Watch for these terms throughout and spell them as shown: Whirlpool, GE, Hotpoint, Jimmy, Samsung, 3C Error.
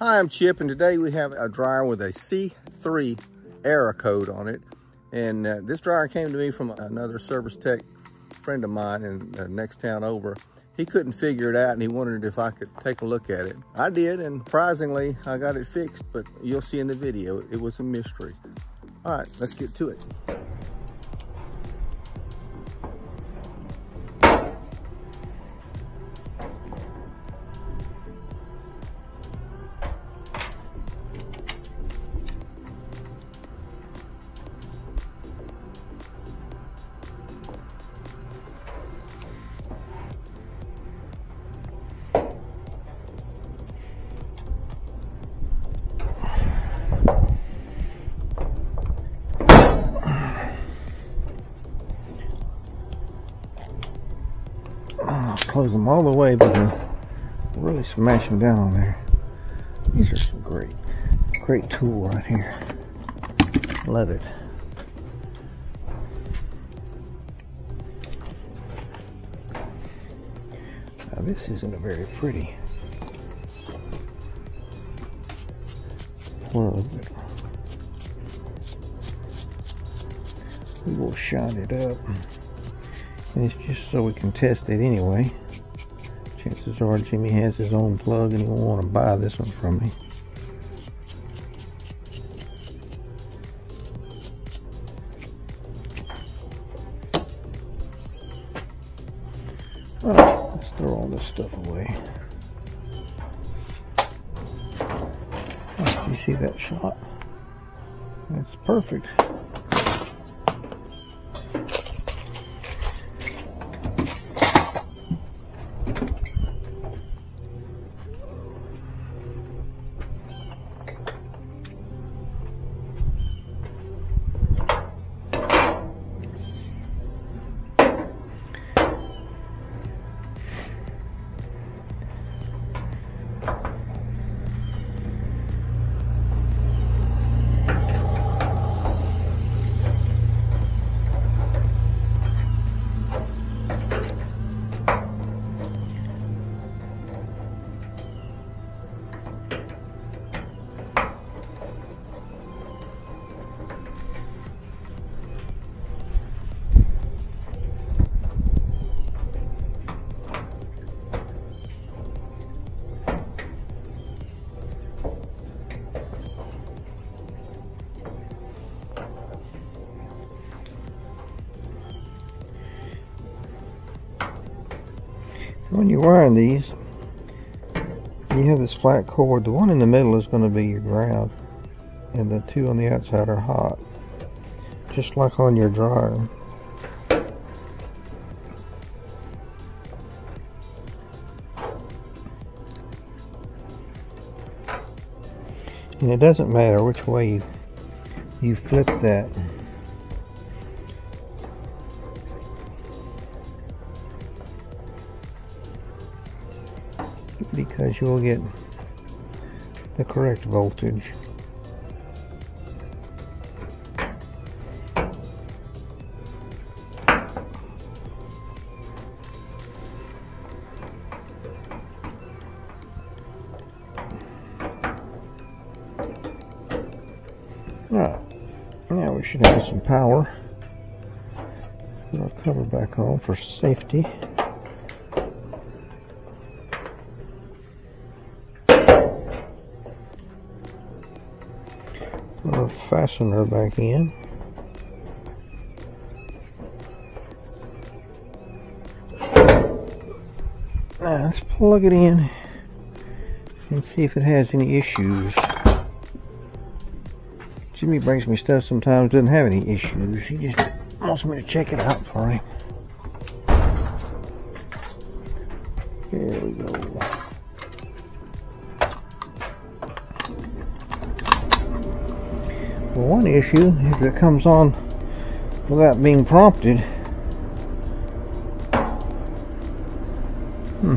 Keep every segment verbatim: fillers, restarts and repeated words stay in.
Hi, I'm Chip, and today we have a dryer with a C three error code on it. And uh, this dryer came to me from another service tech friend of mine in the next town over. He couldn't figure it out, and he wondered if I could take a look at it. I did, and surprisingly, I got it fixed, but you'll see in the video, it was a mystery. All right, let's get to it. Close them all the way, but they're really smashing down on there. These are some great, great tool right here. Love it. Now this isn't a very pretty plug. We will shine it up. And it's just so we can test it anyway. Chances are Jimmy has his own plug and he won't want to buy this one from me. Alright, let's throw all this stuff away. Oh, you see that shot? That's perfect. When you're wiring these, you have this flat cord. The one in the middle is going to be your ground, and the two on the outside are hot, just like on your dryer. And it doesn't matter which way you, you flip that. Because you will get the correct voltage. Alright, now we should have some power. Put our cover back on for safety. Fastener back in. Now let's plug it in and see if it has any issues. Jimmy brings me stuff sometimes, doesn't have any issues. He just wants me to check it out for him. There we go. One issue, if it comes on without being prompted, hmm.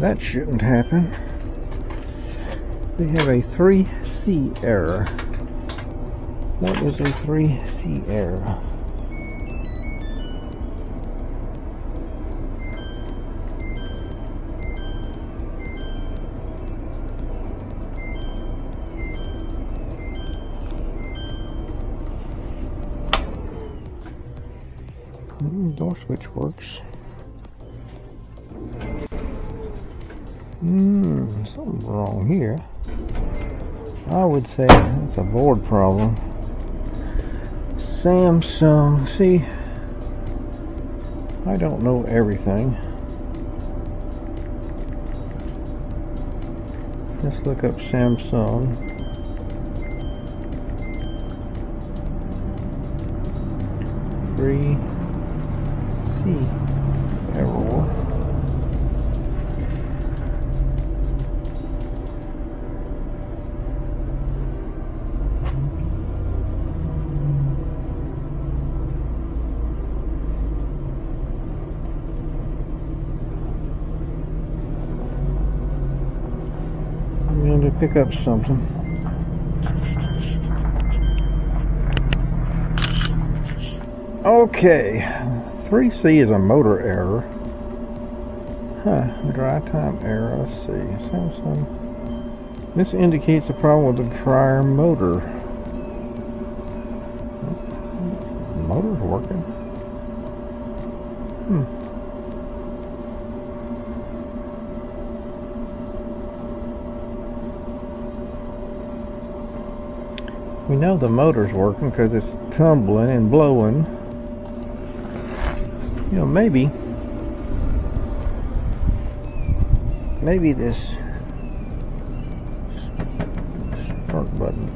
that shouldn't happen. We have a three C error. What is a three C error? door switch works. Hmm, something wrong here. I would say that's a board problem. Samsung, see, I don't know everything. Let's look up Samsung. three C Error. I'm going to pick up something. Okay, three C is a motor error. Huh, dry time error. Let's see. Samsung. This indicates a problem with the prior motor. Motor's working. Hmm. We know the motor's working because it's tumbling and blowing. You know, maybe, maybe this start button.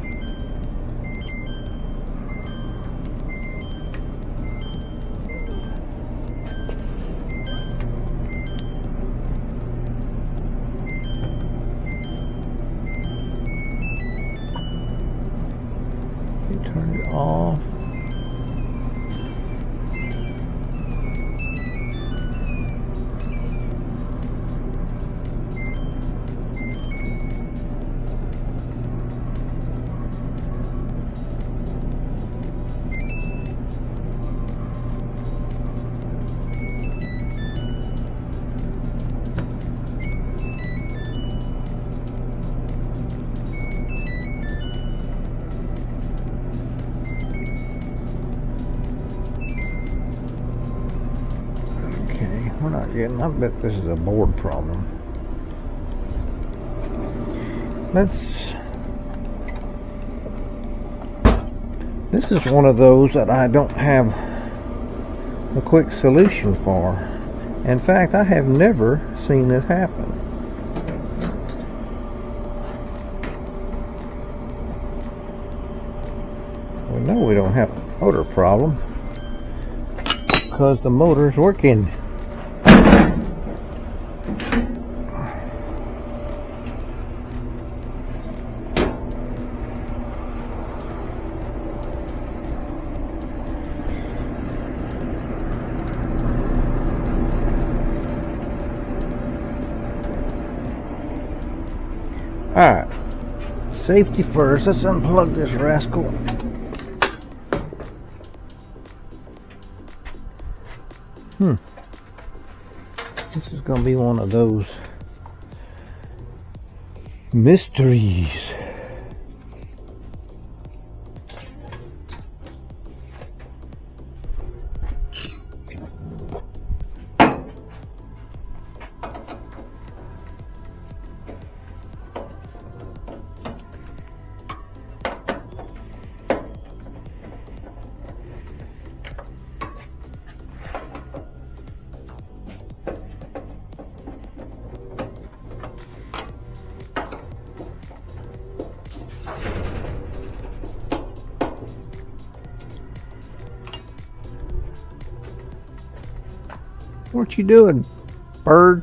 You turn it off. We're not getting, I bet this is a board problem. Let's, this is one of those that I don't have a quick solution for. In fact, I have never seen this happen. We know we don't have a motor problem because the motor's working. Alright, safety first. Let's unplug this rascal. Hmm. This is going to be one of those mysteries. What you doing, bird?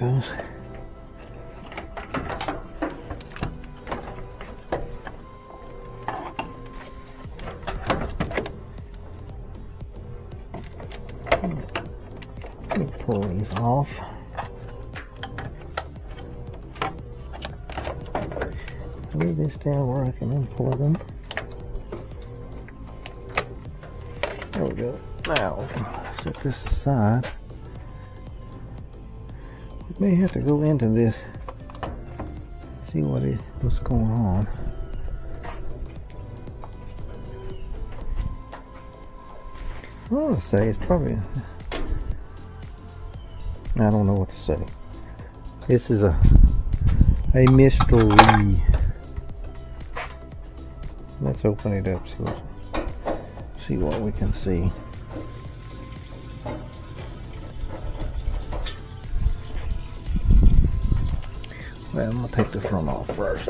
goes. We'll pull these off. Leave this down where I can unpull them. There we go. Now, set this aside. We may have to go into this, see what is, what's going on. I want to say it's probably, I don't know what to say. This is a a mystery. Let's open it up so we'll see what we can see. Well, I'm gonna take the front off first.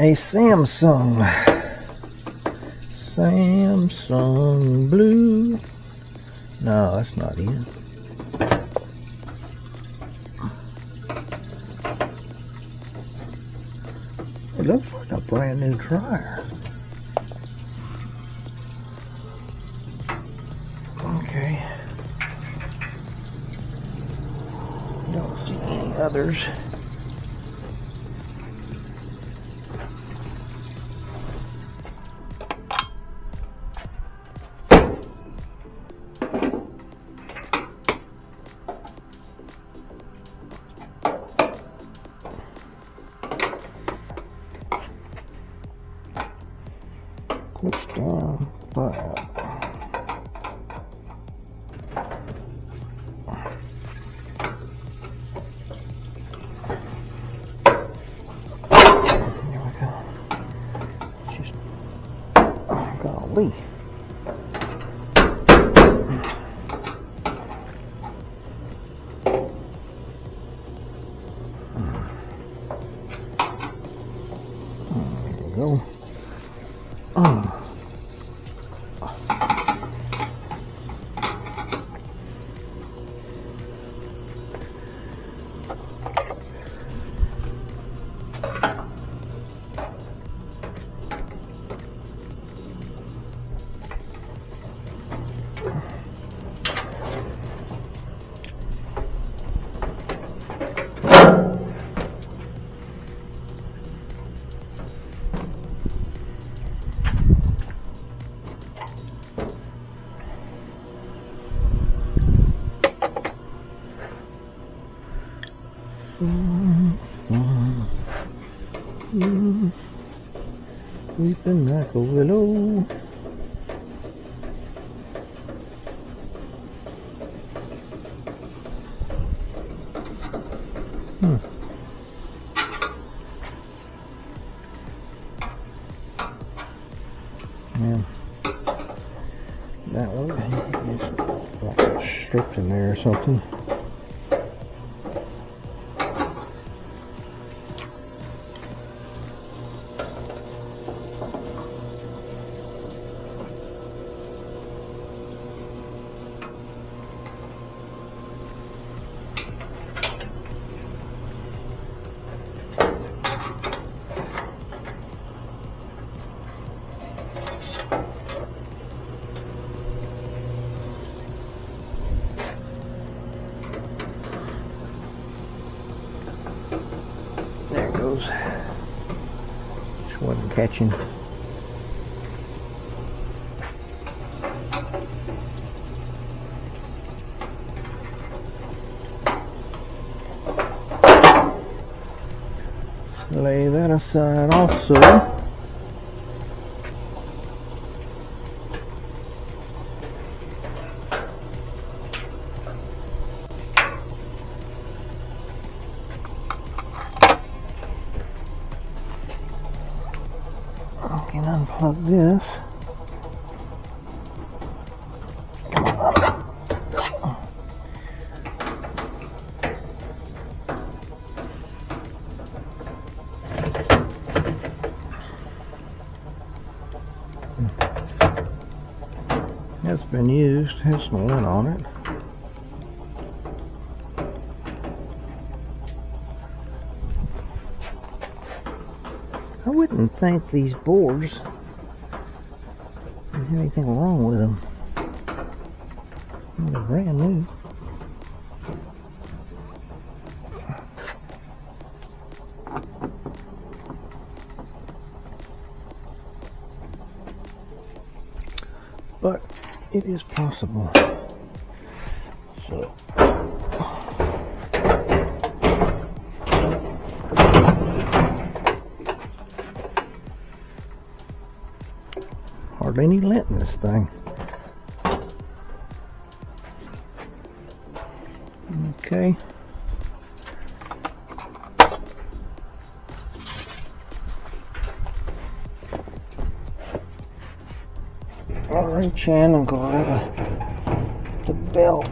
A Samsung, Samsung Blue. No, that's not it. It looks like a brand new dryer. Okay. Don't see any others. Golly. There we go. Oh. Weeping like a willow. Hmm. Yeah. That one is like stripped in there or something. Just wasn't catching. Lay that aside also. can unplug this. Come on. It's been used, has some lint on it. I wouldn't think these boards have anything wrong with them. They're brand new. But it is possible. So. Hardly any lint in this thing. Okay. I'll reach in and grab the belt.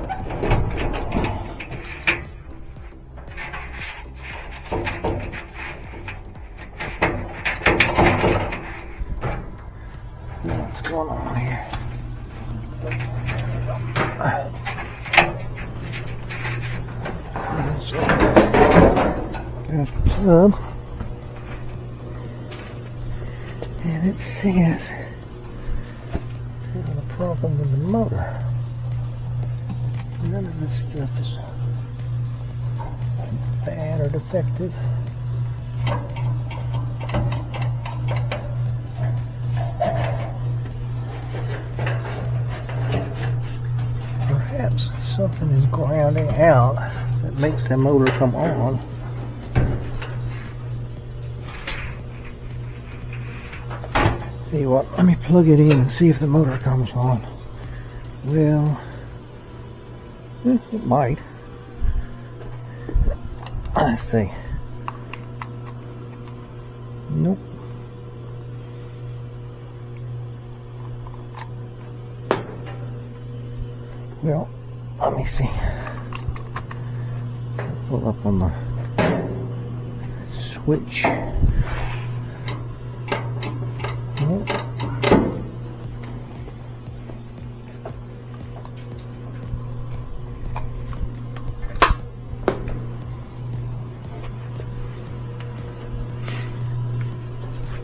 And it says there's a problem with the motor. None of this stuff is bad or defective. Perhaps something is grounding out that makes the motor come on. See what, let me plug it in and see if the motor comes on. Well, it might. Let's see. Nope. Well, let me see. Pull up on the switch.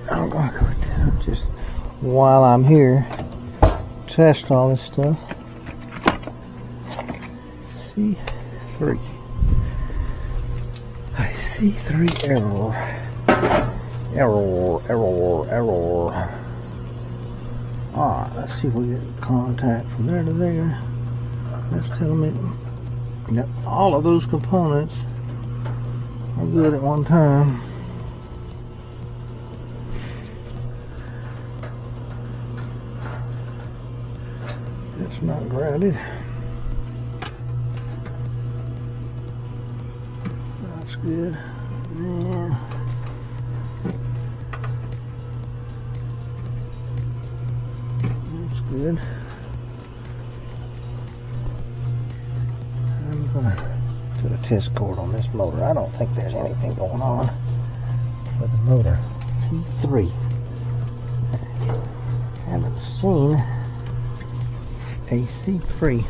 I'm going to go down just while I'm here, test all this stuff. C three. I see three error. Error, error, error. Alright, let's see if we get contact from there to there. That's telling me that all of those components are good at one time. It's not grounded. That's good. Yeah. That's good. I'm gonna put a test cord on this motor. I don't think there's anything going on with the motor. C three. Haven't seen A C three.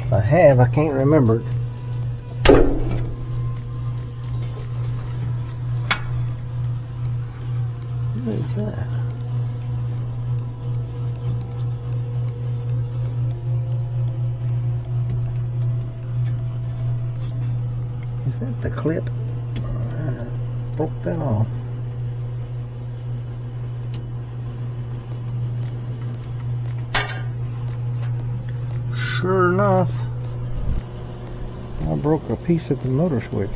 If I have, I can't remember it. What is that? Is that the clip? I broke that off. Sure enough, I broke a piece of the motor switch.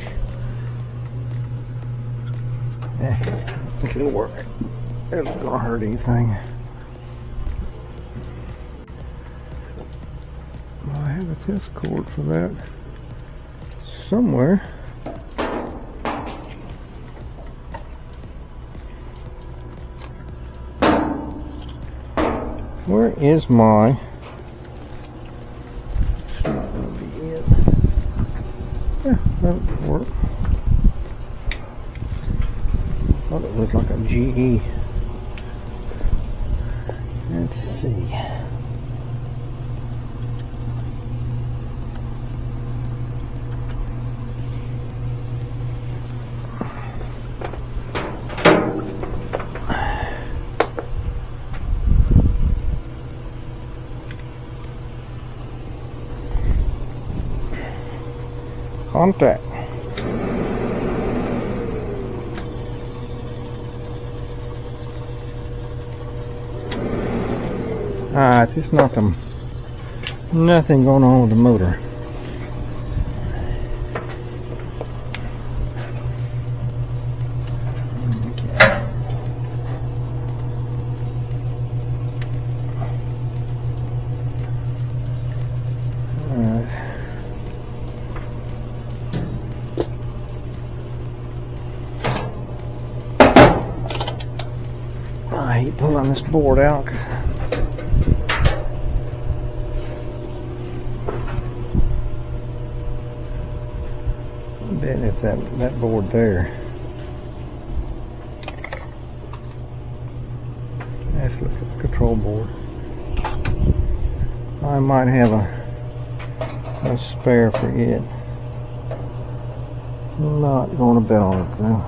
Yeah, I think it'll work. It's not gonna hurt anything. Well, I have a test cord for that somewhere. Where is my? It's not going to be it. Yeah, that would work. I thought it looked like a G E. Let's see. Contact. Alright, there's nothing, nothing going on with the motor. I hate pulling this board out. I bet it's that, that board there. Let's look at the control board. I might have a, a spare for it. I'm not going to bet on it though.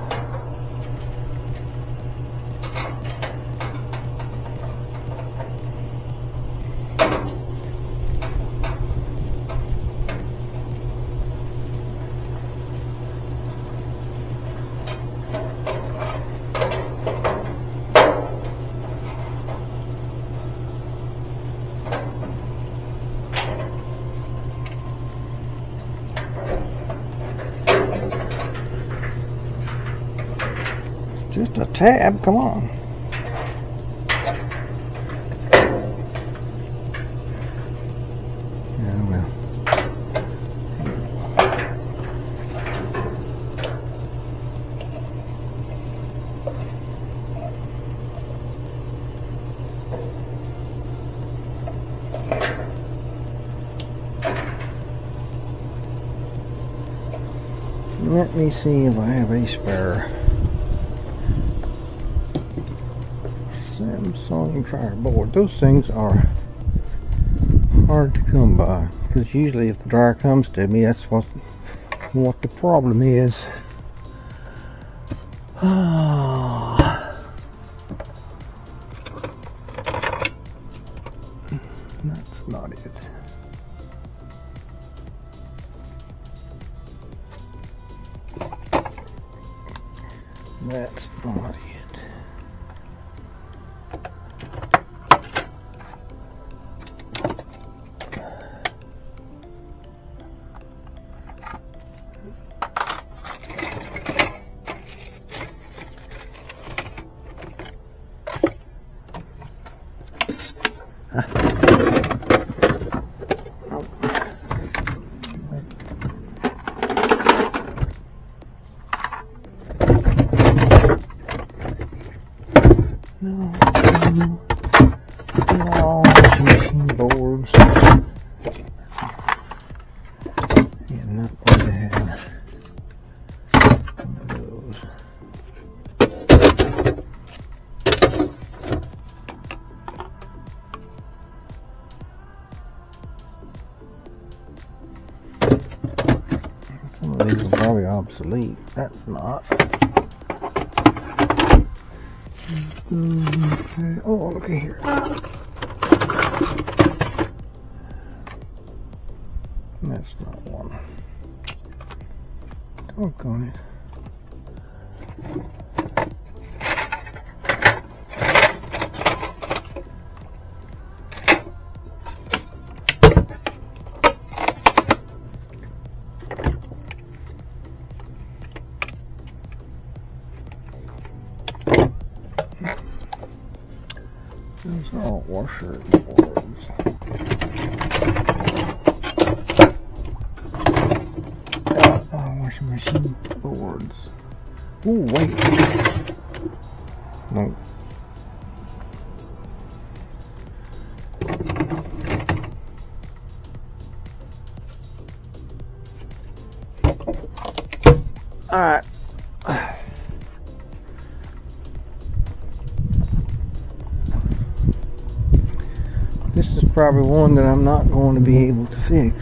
Just a tab, come on. Yeah, well. Let me see if I have a spare. Samsung fireboard. Those things are hard to come by, because usually if the dryer comes to me, that's what what the problem is. Oh. That's not it. That's not it. Obsolete. That's not. Mm-hmm. Oh, look at here. That's not one. Work on it. Those are all washer boards. Oh, washing machine boards. Oh, wait. No. Alright. This is probably one that I'm not going to be able to fix.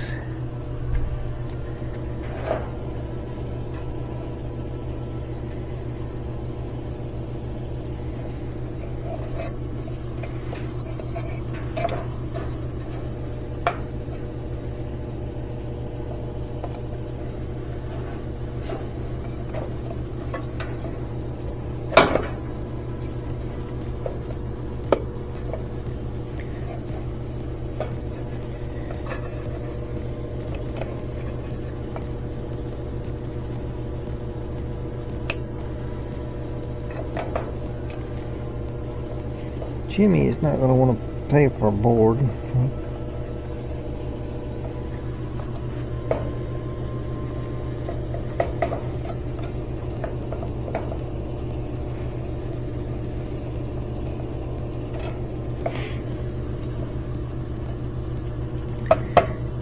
Jimmy is not going to want to pay for a board.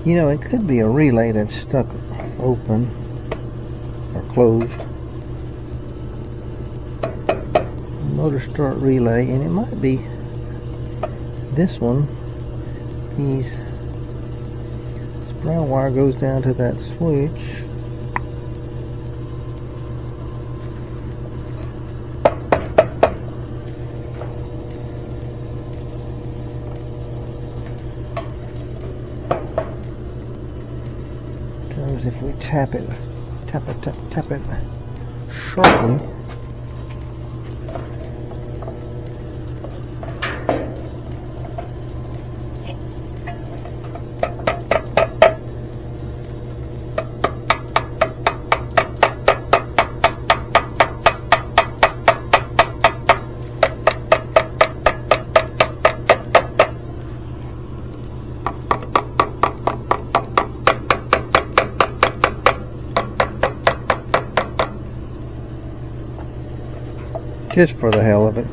You know, it could be a relay that's stuck open or closed. Motor start relay, and it might be this one. These, this brown wire goes down to that switch. Sometimes if we tap it, tap it, tap, tap it sharply, just for the hell of it.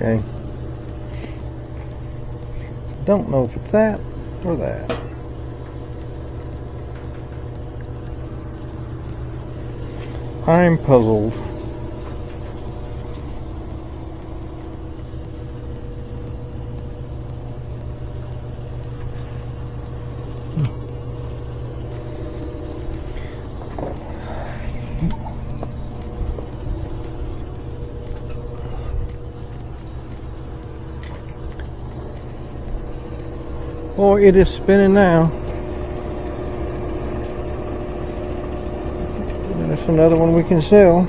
Okay. Don't know if it's that or that. I'm puzzled. Boy, it is spinning now. That's another one we can sell.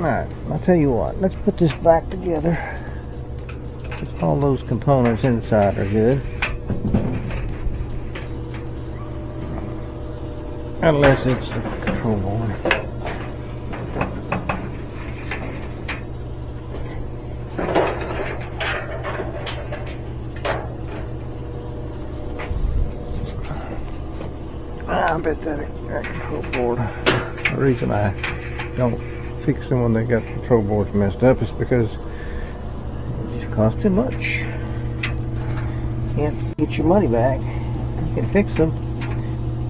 Alright, I'll tell you what, let's put this back together. All those components inside are good. Unless it's the control board. I bet that control board, the reason I don't fix them when they got control boards messed up is because it just costs too much. You can't get your money back. You can fix them.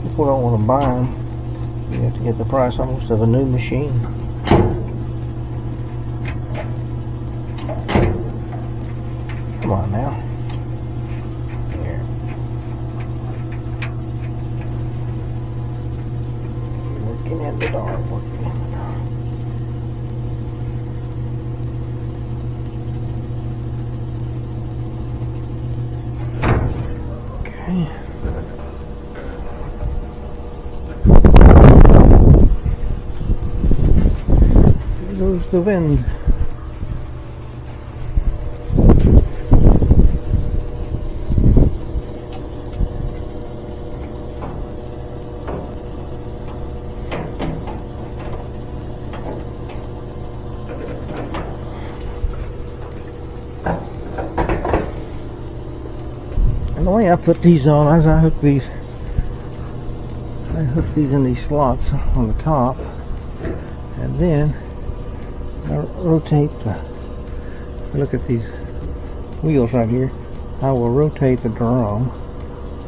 People don't want to buy them. You have to get the price almost of a new machine. Come on now. at the dollar forty. Okay. There goes the wind. The way I put these on is I hook these I hook these in these slots on the top, and then I rotate the look at these wheels right here. I will rotate the drum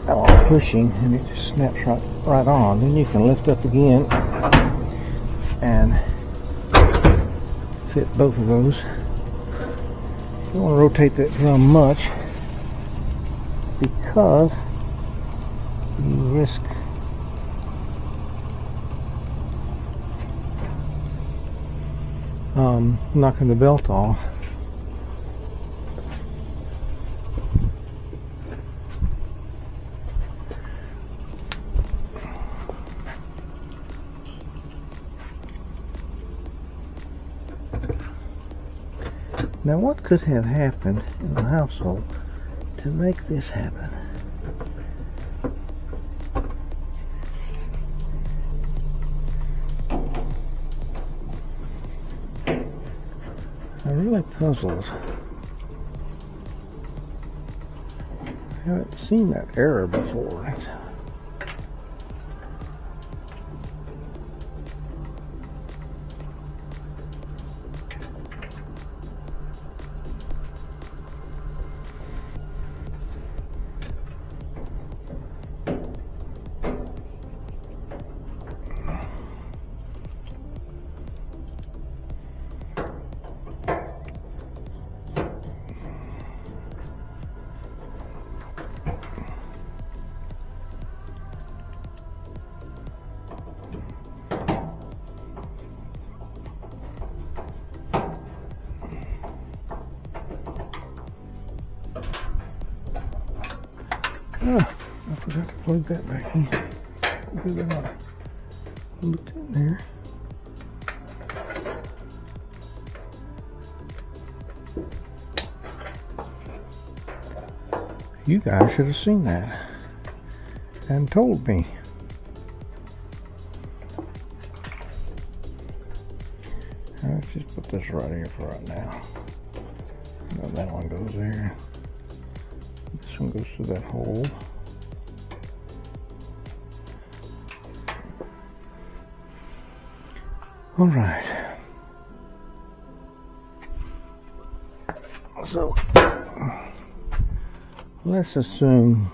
while pushing, and it just snaps right, right on. Then you can lift up again and fit both of those. You don't want to rotate that drum much, because you risk um, knocking the belt off. Now, what could have happened in the household to make this happen? I'm really puzzled. I haven't seen that error before. Oh, I forgot to plug that back in. Good enough. Looked in there. You guys should have seen that and told me. Let's just put this right here for right now. Now that one goes there. This one goes through that hole. All right. So let's assume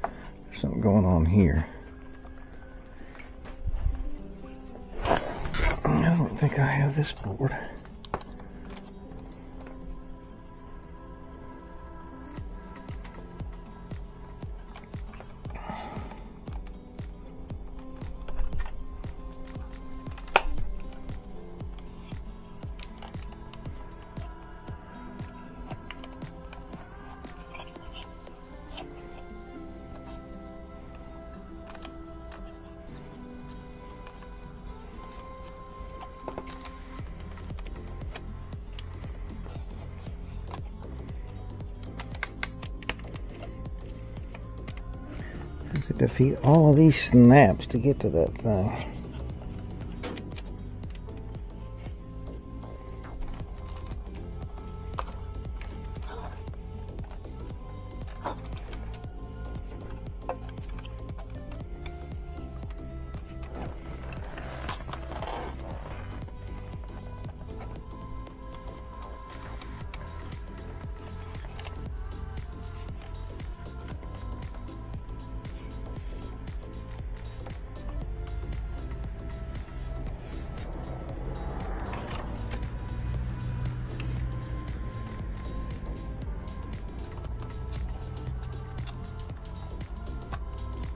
there's something going on here. I don't think I have this board. Defeat all of these snaps to get to that thing.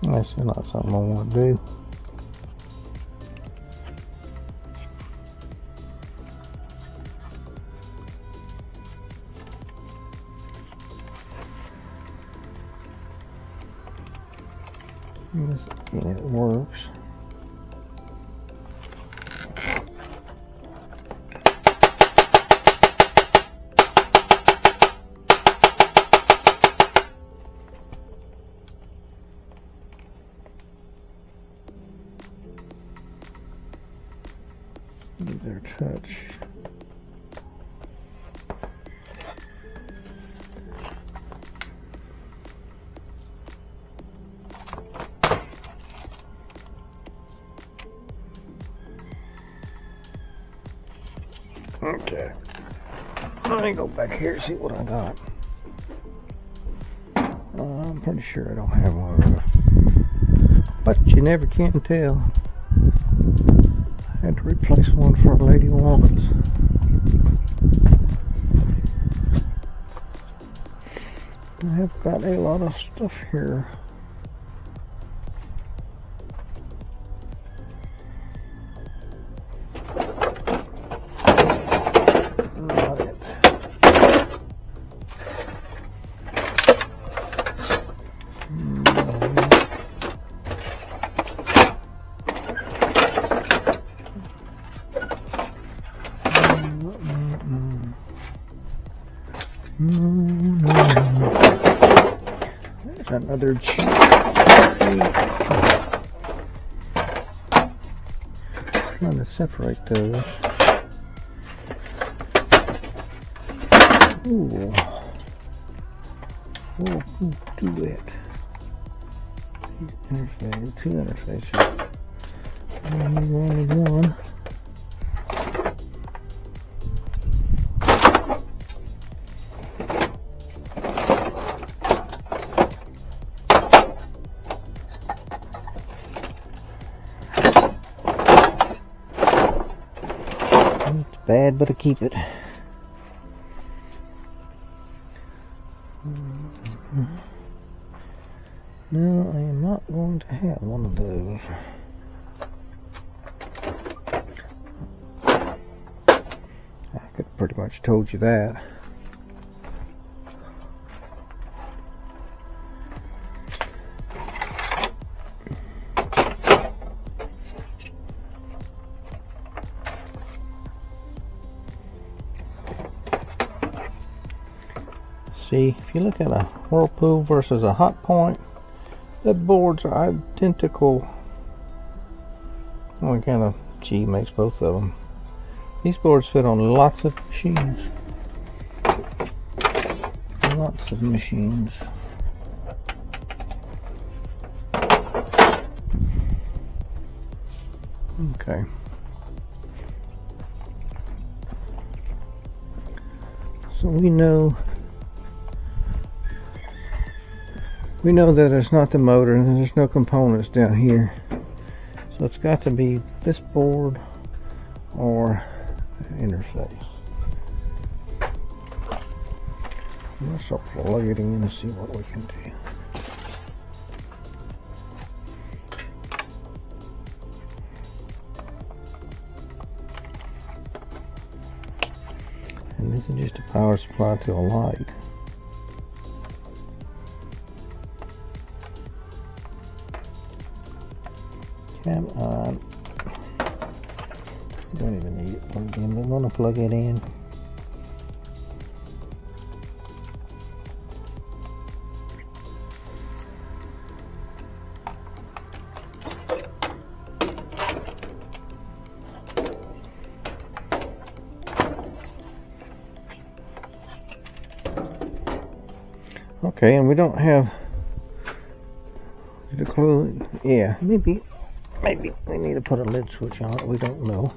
That's not something I want to do. and it works. Get their touch. Okay. Let me go back here and see what I got. Uh, I'm pretty sure I don't have one. But you never can tell. I had to replace one for a lady Walkins. I have got a lot of stuff here. Not it. Another cheap thing. Trying to separate those. Ooh. We'll do it. Interface, two interfaces. Only one. Bad, but I keep it. Mm-hmm. No, I am not going to have one of those. I could pretty much told you that. See, if you look at a Whirlpool versus a Hotpoint, the boards are identical. Only kind of G makes both of them. These boards fit on lots of machines. Lots of machines. Okay. So we know We know that it's not the motor and there's no components down here. So it's got to be this board or interface. Let's plug it in and see what we can do. And this is just a power supply to a light. Come on. You don't even need it plugged in, but I'm gonna plug it in. Okay, and we don't have the clue. Yeah, maybe. Maybe we need to put a lid switch on it, we don't know.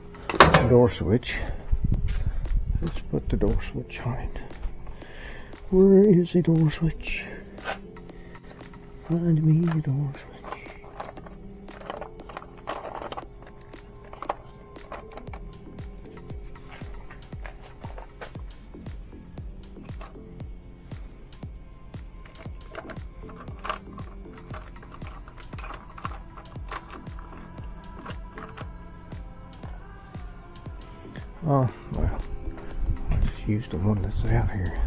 Door switch. Let's put the door switch on it. Where is the door switch? Find me the door switch. Oh, well, I just used the one that's out here.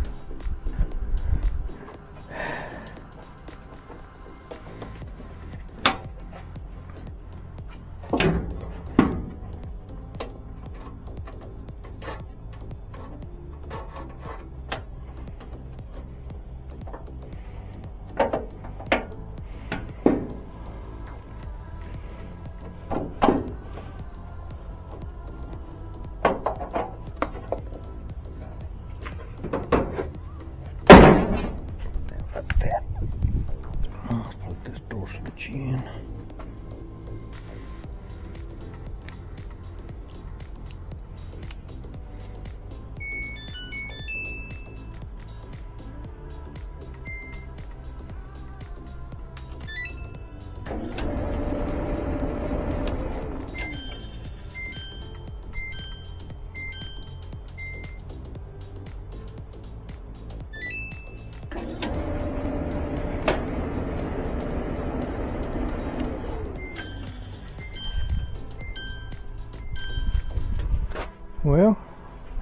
Well,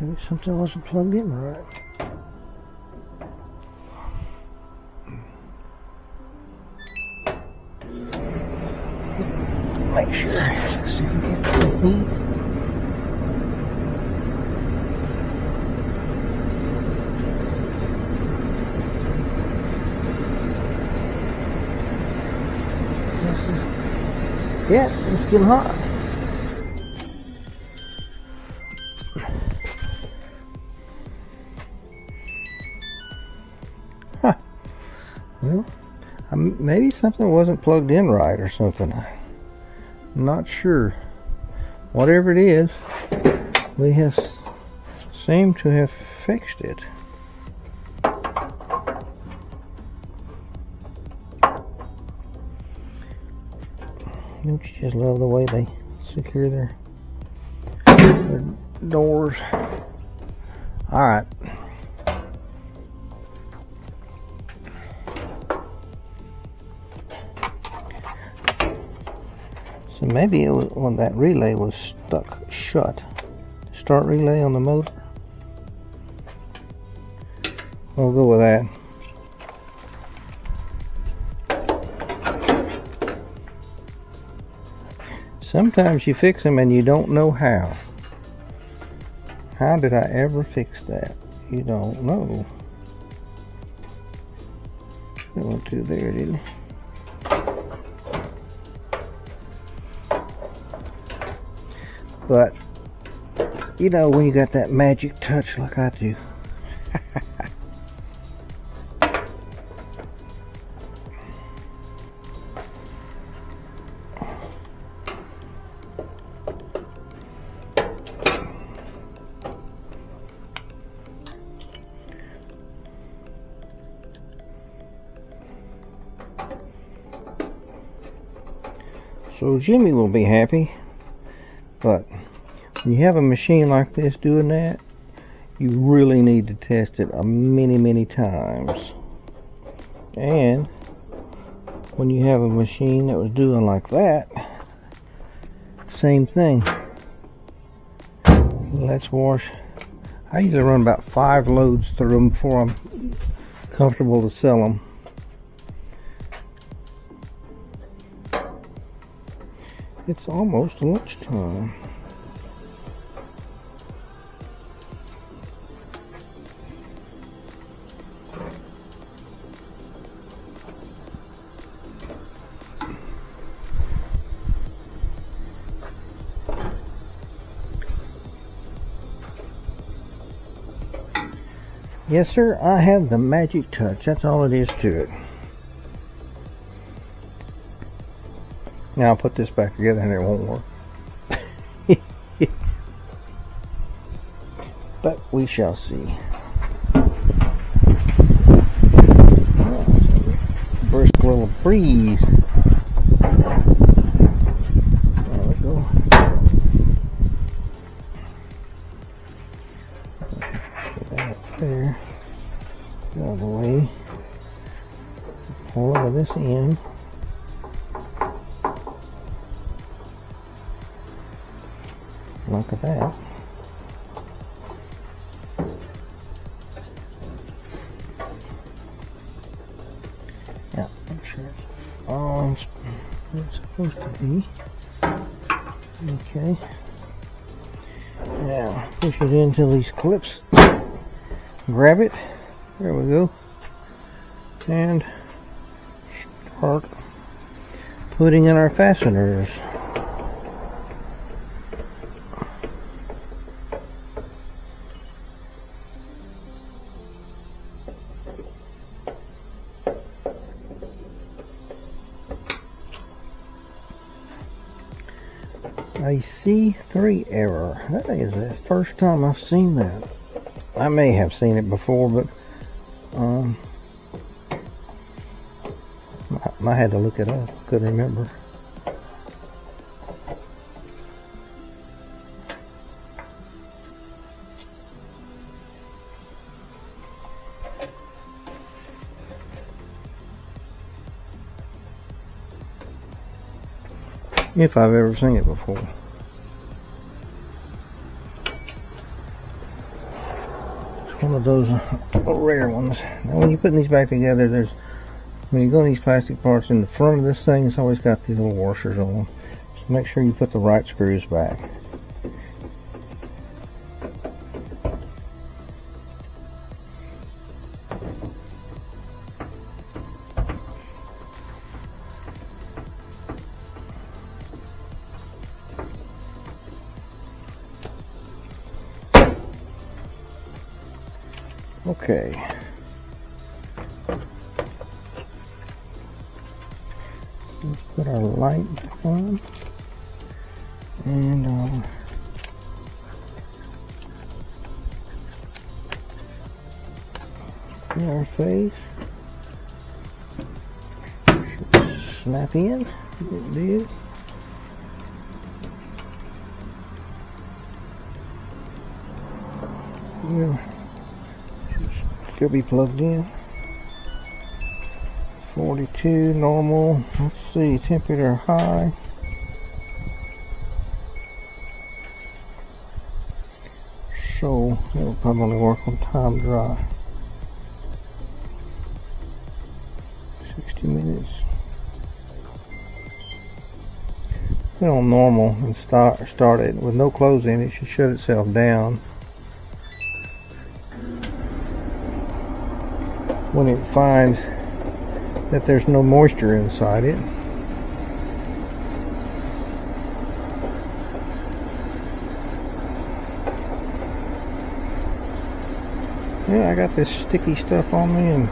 maybe something wasn't plugged in right. Make sure. Let's see if we can get it. Boom. Yeah, it's getting hot. Huh. Well, um, maybe something wasn't plugged in right or something. I'm not sure. Whatever it is, we have seem to have fixed it. Don't you just love the way they secure their, their doors? Alright. So maybe it was when that relay was stuck shut. Start relay on the motor. We'll go with that. Sometimes you fix them and you don't know how. How did I ever fix that? You don't know. It went through there, didn't it? But, you know, when you got that magic touch like I do. So Jimmy will be happy, but when you have a machine like this doing that, you really need to test it a many, many times. And when you have a machine that was doing like that, same thing. Let's wash. I usually run about five loads through them before I'm comfortable to sell them. It's almost lunchtime. Yes, sir, I have the magic touch. That's all it is to it. Now I'll put this back together and it won't work. But we shall see. First little breeze. There we go. Put that up there. The other way. Pull over this end. Look at that. Yeah, make sure it's all it's supposed to be. Okay. Now, push it into these clips. Grab it. There we go. And start putting in our fasteners. A three C error. That is the first time I've seen that. I may have seen it before, but um, I, I had to look it up. Couldn't remember. If I've ever seen it before. one of those rare ones. Now when you put these back together, there's when you go in these plastic parts in the front of this thing, it's always got these little washers on them. So make sure you put the right screws back. Okay. Let's put our light back on. And um, our face should snap in. It did. Yeah. It'll be plugged in. forty-two normal. Let's see, temperature high. So it'll probably work on time dry. sixty minutes. Put it on normal and start start it with no clothes in it. Should shut itself down. When it finds that there's no moisture inside it. Yeah, I got this sticky stuff on me, and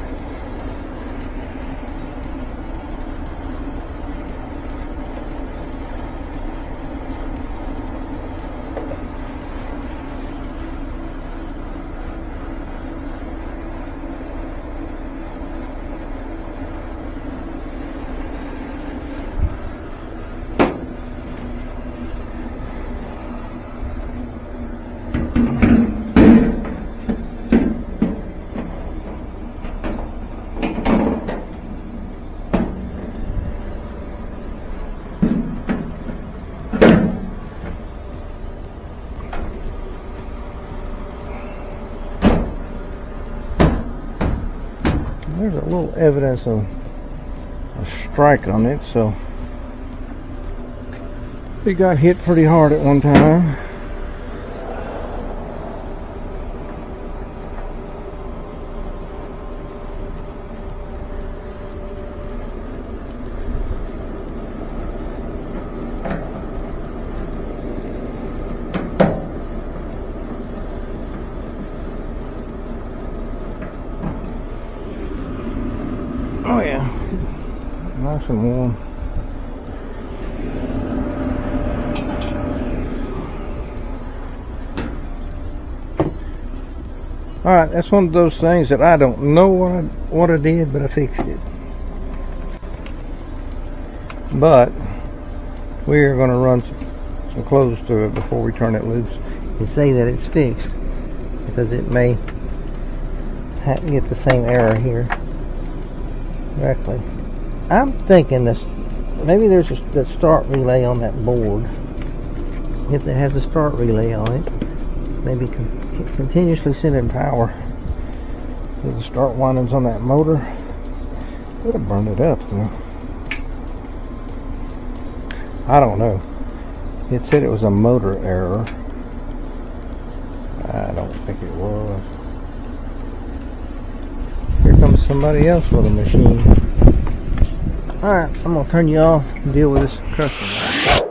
there's a little evidence of a strike on it, so it got hit pretty hard at one time. Oh yeah, nice and warm. All right, that's one of those things that I don't know what I, what I did, but I fixed it. But we are going to run some, some clothes through it before we turn it loose and say that it's fixed, because it may get the same error here. Correctly. I'm thinking this, maybe there's a, the start relay on that board. If it has a start relay on it, maybe con continuously sending power to the start windings on that motor. Would have burned it up though. I don't know. It said it was a motor error. I don't think it was. Here comes somebody else with a machine. Alright, I'm going to turn you off and deal with this customer.